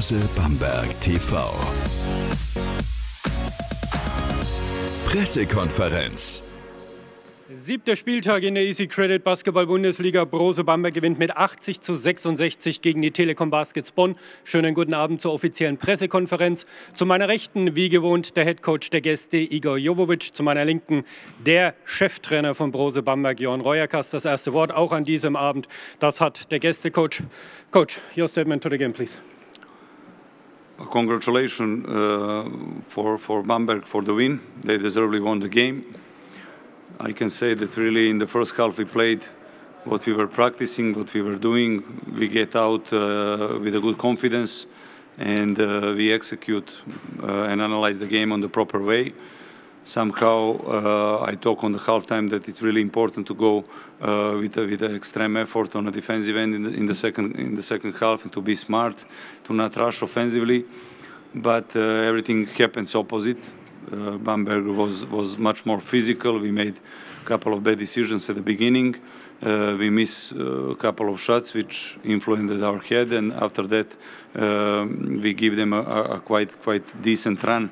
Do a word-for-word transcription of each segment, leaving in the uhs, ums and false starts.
Brose Bamberg T V. Pressekonferenz. Siebter Spieltag in der Easy Credit Basketball Bundesliga. Brose Bamberg gewinnt mit achtzig zu sechsundsechzig gegen die Telekom Baskets Bonn. Schönen guten Abend zur offiziellen Pressekonferenz. Zu meiner Rechten, wie gewohnt, der Headcoach der Gäste, Igor Jovovic. Zu meiner Linken, der Cheftrainer von Brose Bamberg, Johan Roijakkers. Das erste Wort auch an diesem Abend, das hat der Gästecoach. Coach, your statement to the game, please. Congratulations uh, for, for Bamberg for the win. They deservedly won the game. I can say that really in the first half we played what we were practicing, what we were doing. We get out uh, with a good confidence and uh, we execute uh, and analyze the game on the proper way. Somehow uh, I talk on the halftime that it's really important to go uh, with a, with an extreme effort on a defensive end in the, in the second in the second half and to be smart, to not rush offensively. But uh, everything happens opposite. Uh, Bamberg was, was much more physical. We made a couple of bad decisions at the beginning. Uh, we missed uh, a couple of shots which influenced our head, and after that uh, we give them a, a quite, quite decent run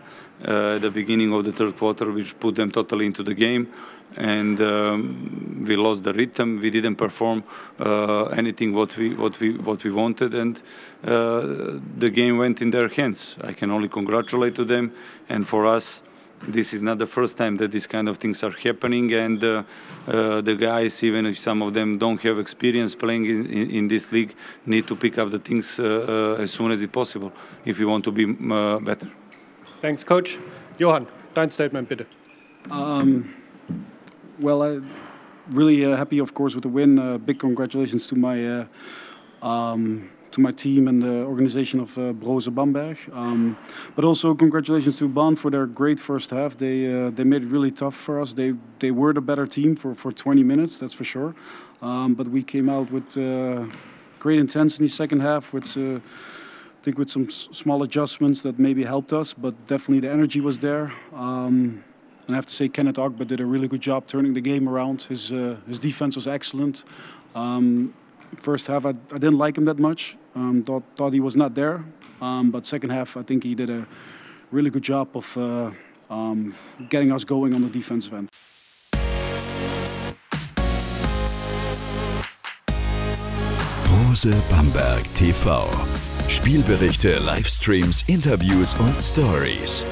uh, at the beginning of the third quarter, which put them totally into the game. And um, we lost the rhythm. We didn't perform uh, anything what we what we what we wanted, and uh, the game went in their hands. I can only congratulate to them, and for us, this is not the first time that these kind of things are happening. And uh, uh, the guys, even if some of them don't have experience playing in, in, in this league, need to pick up the things uh, uh, as soon as it's possible if we want to be uh, better. Thanks, Coach. Johann, dein Statement, bitte. Um, Well, I'm really uh, happy, of course, with the win. Uh, big congratulations to my uh, um, to my team and the organization of uh, Brose Bamberg. Um, but also congratulations to Bonn for their great first half. They uh, they made it really tough for us. They they were the better team for for twenty minutes, that's for sure. Um, but we came out with uh, great intensity second half, which. Uh, I think with some s small adjustments that maybe helped us, but definitely the energy was there. Um, And I have to say, Kenneth Ogba did a really good job turning the game around. His uh, his defense was excellent. Um, first half, I, I didn't like him that much. Um, thought thought he was not there. Um, but second half, I think he did a really good job of uh, um, getting us going on the defensive end. Brose Bamberg T V. Spielberichte, Livestreams, Interviews und Stories.